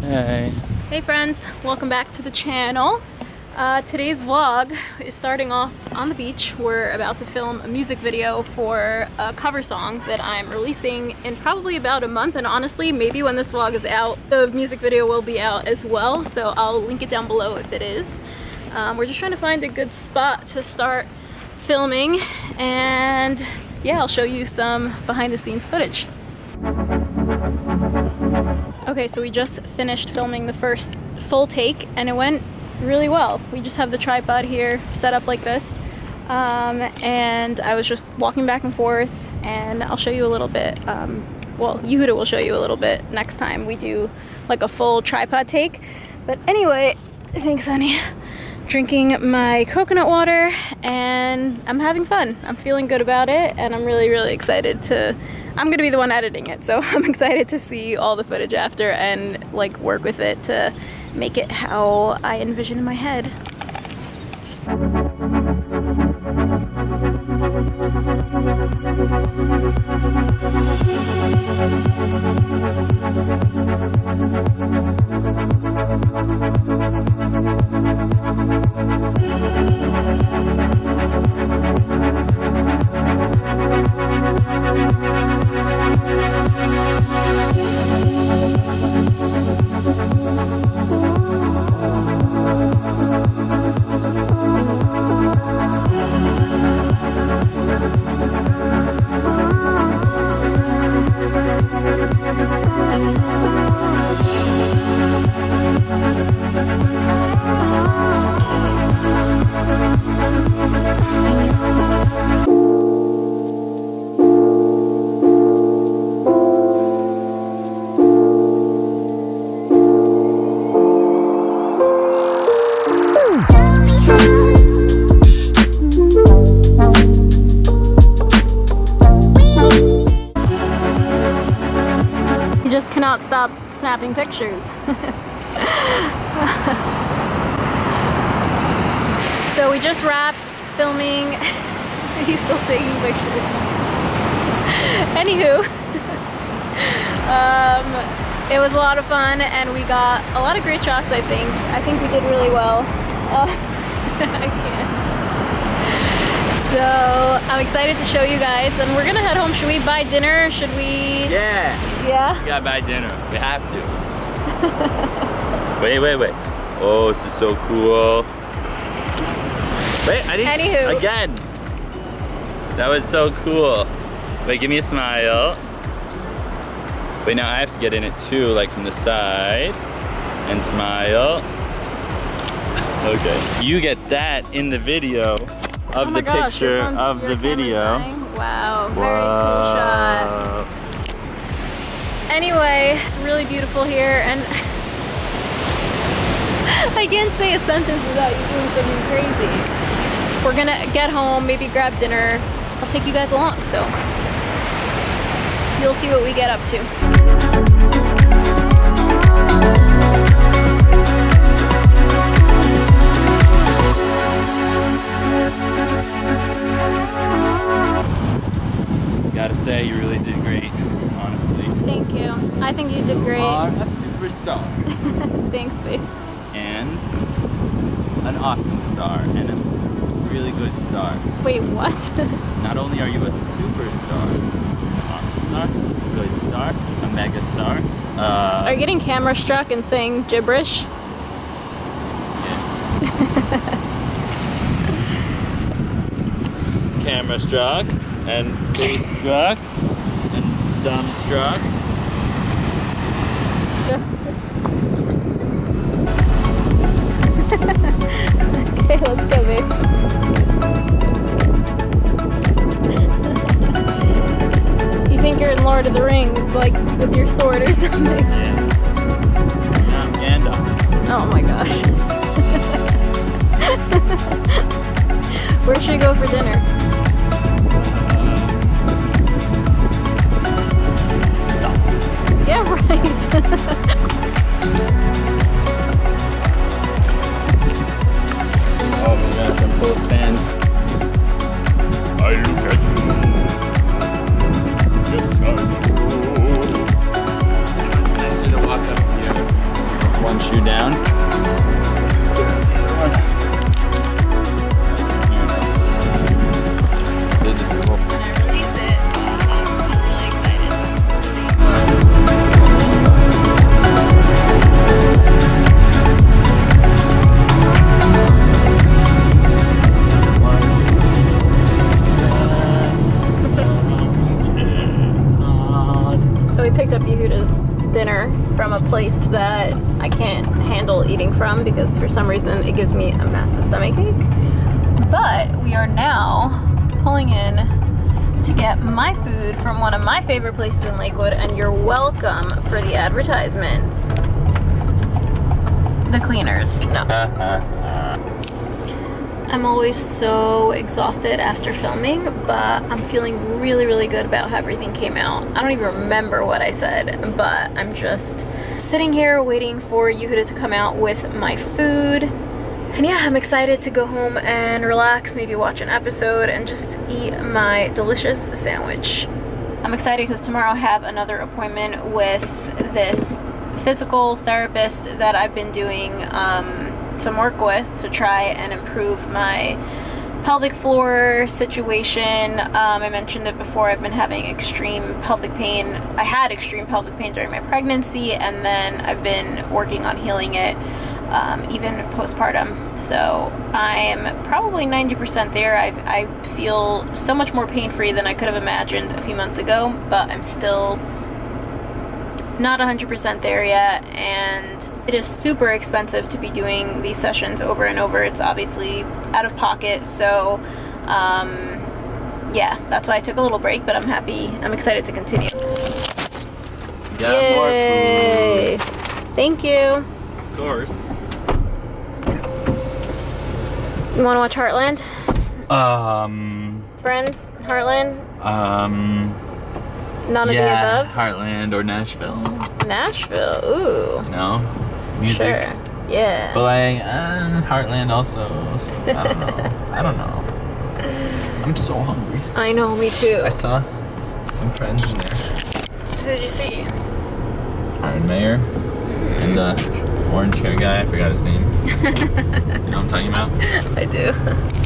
Hey. Hey friends, welcome back to the channel. Today's vlog is starting off on the beach. We're about to film a music video for a cover song that I'm releasing in probably about a month, and honestly, maybe when this vlog is out, the music video will be out as well, so I'll link it down below if it is. We're just trying to find a good spot to start filming, and yeah, I'll show you some behind the scenes footage. Okay, so we just finished filming the first full take and it went really well. We just have the tripod here set up like this, and I was just walking back and forth, and I'll show you a little bit, well, Yehuda will show you a little bit next time we do like a full tripod take. But anyway, thanks honey. Drinking my coconut water and I'm having fun. I'm feeling good about it, and I'm really excited to, I'm gonna be the one editing it, so I'm excited to see all the footage after and like work with it to make it how I envision in my head. Cannot stop snapping pictures. So we just wrapped filming. He's still taking pictures. Anywho, it was a lot of fun and we got a lot of great shots. I think we did really well. I can't. So I'm excited to show you guys, and we're gonna head home. Should we buy dinner? Should we? Yeah. Yeah? We gotta buy dinner. We have to. Wait. Oh, this is so cool. Wait, I didn't. Anywho. Again. That was so cool. Wait, give me a smile. Wait, now I have to get in it too, like from the side. And smile. Okay. You get that in the video. Of the picture of the video. Wow, very cool shot. Anyway, it's really beautiful here, and I can't say a sentence without you doing something crazy. We're gonna get home, maybe grab dinner. I'll take you guys along, so you'll see what we get up to. Gotta say, you really did great, honestly. Thank you. I think you did great. You are a superstar. Thanks, babe. And an awesome star, and a really good star. Wait, what? Not only are you a superstar, an awesome star, a good star, a mega star. Are you getting camera struck and saying gibberish? Yeah. Camera struck. And face struck, and dumb struck. Okay, let's go, babe. You think you're in Lord of the Rings, like with your sword or something? Yeah. I'm Gandalf. Oh my gosh. Where should we go for dinner? Yeah, right. Oh my gosh, I'm so fan. place that I can't handle eating from because for some reason it gives me a massive stomachache. But we are now pulling in to get my food from one of my favorite places in Lakewood, and you're welcome for the advertisement. The Cleaners. No. I'm always so exhausted after filming, but I'm feeling really, really good about how everything came out. I don't even remember what I said, but I'm just sitting here waiting for Yehuda to come out with my food. And yeah, I'm excited to go home and relax, maybe watch an episode, and just eat my delicious sandwich. I'm excited because tomorrow I have another appointment with this physical therapist that I've been doing some work with to try and improve my pelvic floor situation. I mentioned it before, I've been having extreme pelvic pain. I had extreme pelvic pain during my pregnancy, and then I've been working on healing it even postpartum. So I'm probably 90% there. I feel so much more pain-free than I could have imagined a few months ago, but I'm still not 100% there yet, and it is super expensive to be doing these sessions over and over. It's obviously out of pocket, so yeah, that's why I took a little break, but I'm happy, I'm excited to continue. Yay! More food. Thank you. Of course. You want to watch Heartland? Friends? Heartland? None of the above? Heartland or Nashville. Nashville, ooh. You know, music. Sure. Yeah. But like, Heartland also, so I don't know. I don't know. I'm so hungry. I know, me too. I saw some friends in there. Who did you see? Aaron Mayer and the orange hair guy, I forgot his name. You know what I'm talking about? I do.